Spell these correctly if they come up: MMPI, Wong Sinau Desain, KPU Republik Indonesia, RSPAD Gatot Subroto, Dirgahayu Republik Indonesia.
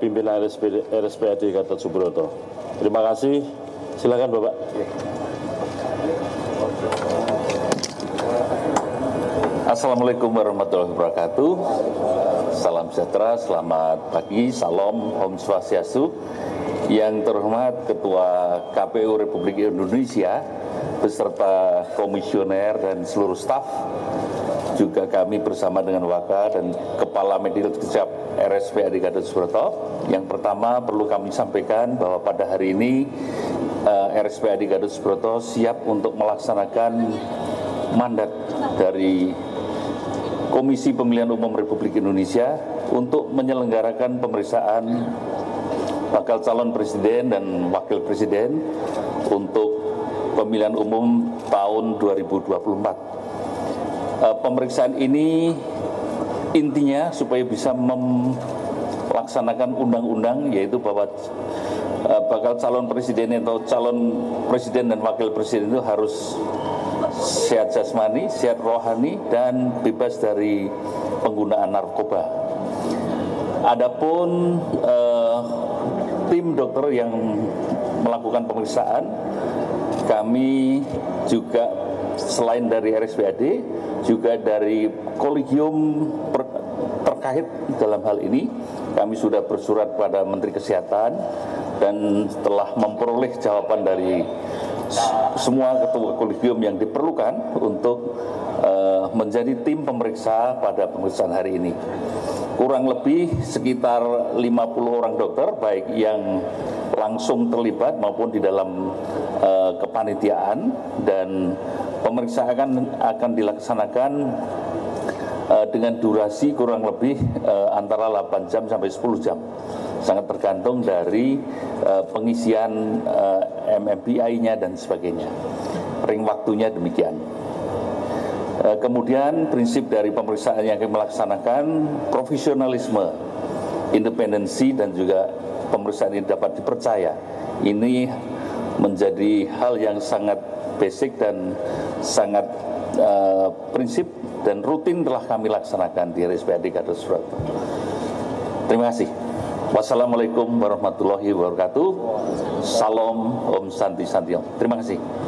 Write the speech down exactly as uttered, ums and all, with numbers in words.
pimpinan R S P A D Gatot Subroto. Terima kasih. Silakan Bapak. Assalamualaikum warahmatullahi wabarakatuh. Salam sejahtera, selamat pagi, salam, om swastiastu. Yang terhormat Ketua K P U Republik Indonesia, beserta komisioner dan seluruh staf, juga kami bersama dengan Waka dan Kepala Medical Kecap R S P A D Gatot Subroto. Yang pertama perlu kami sampaikan bahwa pada hari ini R S P A D Gatot Subroto siap untuk melaksanakan mandat dari Komisi Pemilihan Umum Republik Indonesia untuk menyelenggarakan pemeriksaan bakal calon presiden dan wakil presiden untuk pemilihan umum tahun dua ribu dua puluh empat. Pemeriksaan ini intinya supaya bisa melaksanakan undang-undang, yaitu bahwa bakal calon presiden atau calon presiden dan wakil presiden itu harus sehat jasmani, sehat rohani, dan bebas dari penggunaan narkoba. Adapun eh, tim dokter yang melakukan pemeriksaan, kami juga selain dari R S P A D juga dari kolegium per, terkait dalam hal ini. Kami sudah bersurat pada Menteri Kesehatan dan telah memperoleh jawaban dari semua ketua kolegium yang diperlukan untuk uh, menjadi tim pemeriksa pada pemeriksaan hari ini. Kurang lebih sekitar lima puluh orang dokter, baik yang langsung terlibat maupun di dalam uh, kepanitiaan, dan pemeriksaan akan, akan dilaksanakan uh, dengan durasi kurang lebih uh, antara delapan jam sampai sepuluh jam. Sangat tergantung dari uh, pengisian uh, M M P I-nya dan sebagainya. Ring waktunya demikian. Uh, kemudian prinsip dari pemeriksaan yang akan melaksanakan profesionalisme, independensi, dan juga pemeriksaan ini dapat dipercaya. Ini menjadi hal yang sangat basic dan sangat uh, prinsip dan rutin telah kami laksanakan di R S P A D Gatot Subroto. Terima kasih. Wassalamualaikum warahmatullahi wabarakatuh. Salam Om Santi Santi Om. Terima kasih.